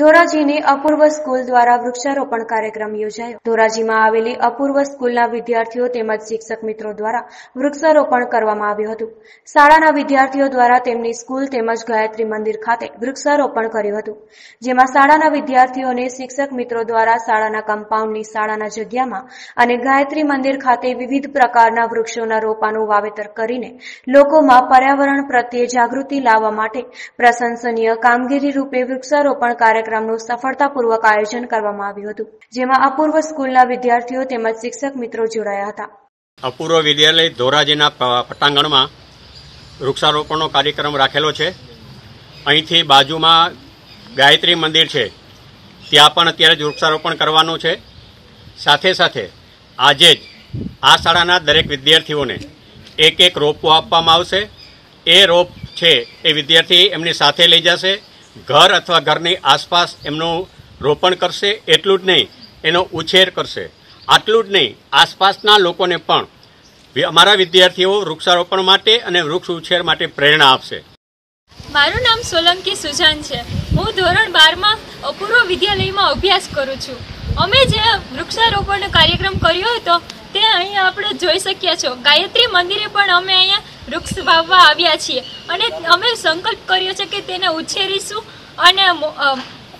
ધોરાજી ने अपूर्व स्कूल द्वारा वृक्षारोपण कार्यक्रम योजायो। धोराजी में आवेली अपूर्व स्कूलना विद्यार्थीओ तेमज शिक्षक मित्रों द्वारा वृक्षारोपण करवामां आव्युं हतुं। शाळाना विद्यार्थीओ द्वारा तेमनी स्कूल तेमज गायत्री मंदिर खाते वृक्षारोपण कर्युं हतुं, जेमां शाळाना विद्यार्थीओने शिक्षक मित्रों द्वारा शाळाना कम्पाउंडनी शाळाना जग्यामां अने गायत्री मंदिर खाते विविध प्रकारना वृक्षोना रोपानुं वावेतर करीने लोकोमां पर्यावरण प्रत्ये जागृति लाववा माटे प्रशंसनीय कामगीरी रूपे वृक्षारोपण कार्यक्रमनुं सफलतापूर्वक आयोजन करवामां आव्युं हतुं, जेमां अपूर्व स्कूलना विद्यार्थीओ तेमज शिक्षक मित्रो जोडाया हता। अपूर्व विद्यालय धोराजीना पटांगणमां वृक्षारोपणनो कार्यक्रम राखेलो छे। અહીંથી बाजुमां गायत्री मंदिर छे, त्यां पण अत्यारे वृक्षारोपण करवानुं छे। साथे साथे आजे ज आ शाळाना दरेक विद्यार्थीओने एक एक रोपो आपवामां आवशे। ए रोप छे ए विद्यार्थी एमनी साथे लई जशे, घर अथवा घरनी आसपास एमनो रोपण करशे। एटलुं ज नहीं एनो उछेर करशे, आटलुं ज नहीं आसपासना लोकोने पण अमारा विद्यार्थीओ वृक्षारोपण माटे अने वृक्ष उछेर माटे प्रेरणा आपशे। मारुं नाम सोलंकी सुजान छे। हूँ धोरण 12 मां अपूर्व विद्यालय में अभ्यास करूँ छूं। अमे जे वृक्षारोपण कार्यक्रम कर्यो हतो ते अहीं आपणे जोई शक्या छो। गायत्री मंदिरे पण अमे अहींया वृक्ष वाववा आव्या छीए अने अमे संकल्प कर्यो छे के तेने उछेरीशुं अने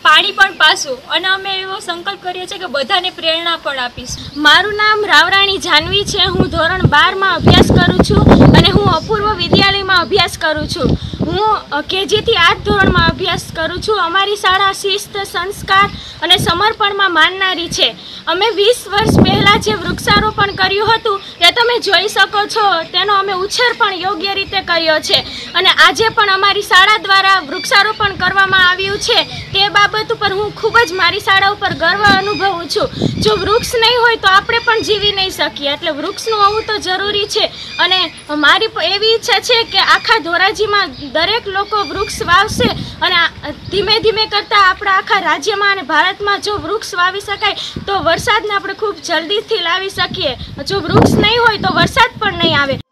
पाणी पण पासुं अने अमे एवो संकल्प कर्यो छे के बधाने प्रेरणा पण आपीशुं। मारुं नाम रावराणी जानवी छे। हूँ धोरण 12 मां अभ्यास करूँ छूं अने हूँ अपूर्व विद्यालय में अभ्यास करूँ छूं। हूँ केजी थी 8 धोरण में अभ्यास करूँ छूं। अमारी शाला शिस्त संस्कार अने समर्पण में माननारी छे। अमे 20 वर्ष पहला जे वृक्षारोपण कर्युं हतुं ते तमे जोई शको छो। तेनो अमे उछेर पण योग्य रीते कर्यो छे अने आजे पण अमारी शाला द्वारा वृक्षारोपण करवामां आव्युं छे। ते बाबत पर हूँ खूब ज मारी शाला पर गर्व अनुभवुं छूं। जो वृक्ष नहीं होय तो आपणे पण जीवी नहीं शकीए, एटले वृक्षनुं होवुं तो जरूरी छे। अने मारी एवी इच्छा छे के आखा धोराजीमां दरेक लोको वृक्ष वावशे अने धीमे धीमे करता आपणा आखा राज्यमां अने भारतमां जो वृक्ष वावी शकाय तो वरसादने आपणे खूब जल्दीथी लावी सकीए। जो वृक्ष नहीं होय तो वरसाद पण नहीं आवे।